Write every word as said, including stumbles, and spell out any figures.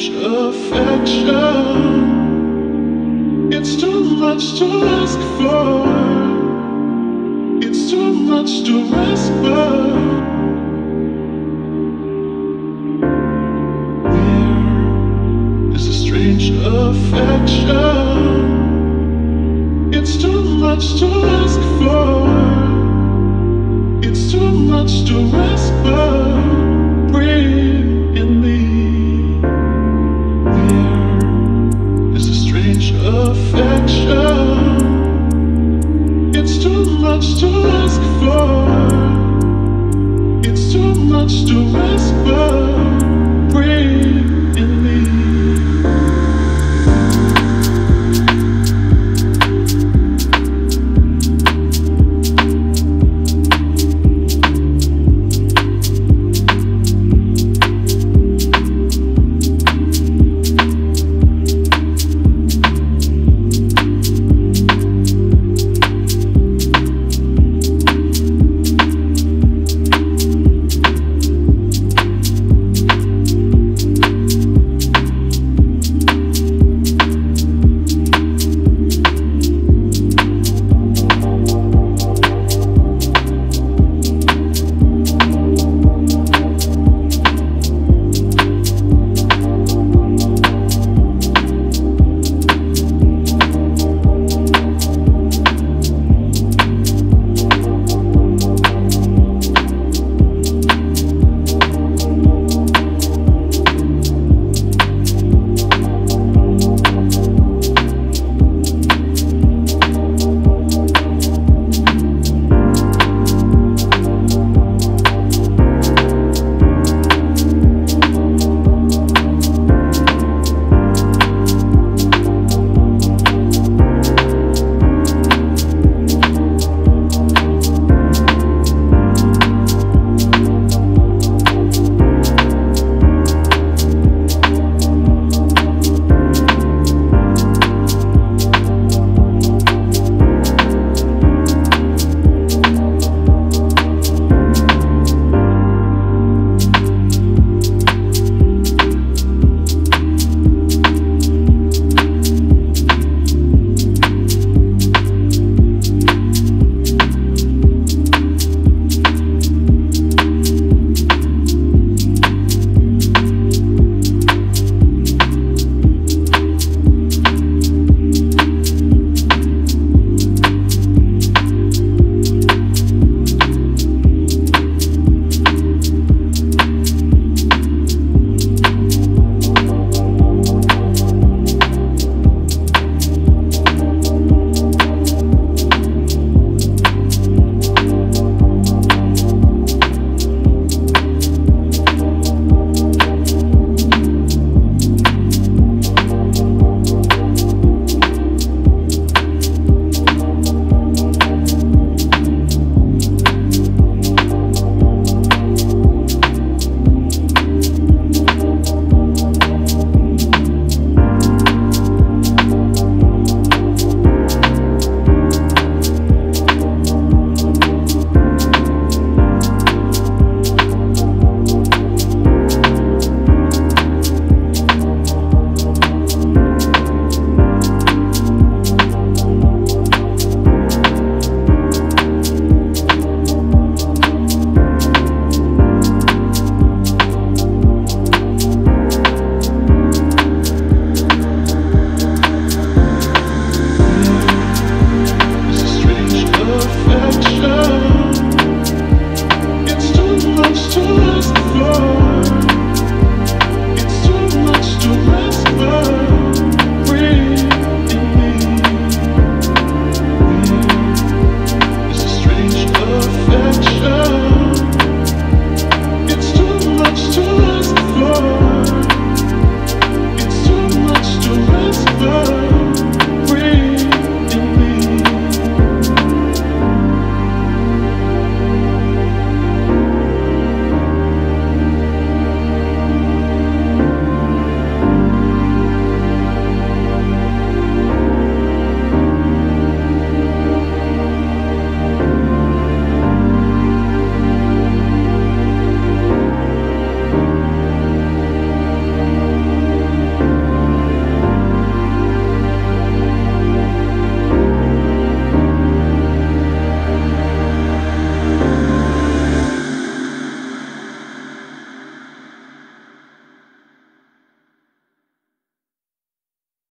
strange affection. It's too much to ask for. It's too much to ask for. Affection. It's too much to ask for. It's too much to ask for. Breathe in me. There is a strange affection. It's too much to ask for. It's too much to ask for. Breathe. It's too much to ask for.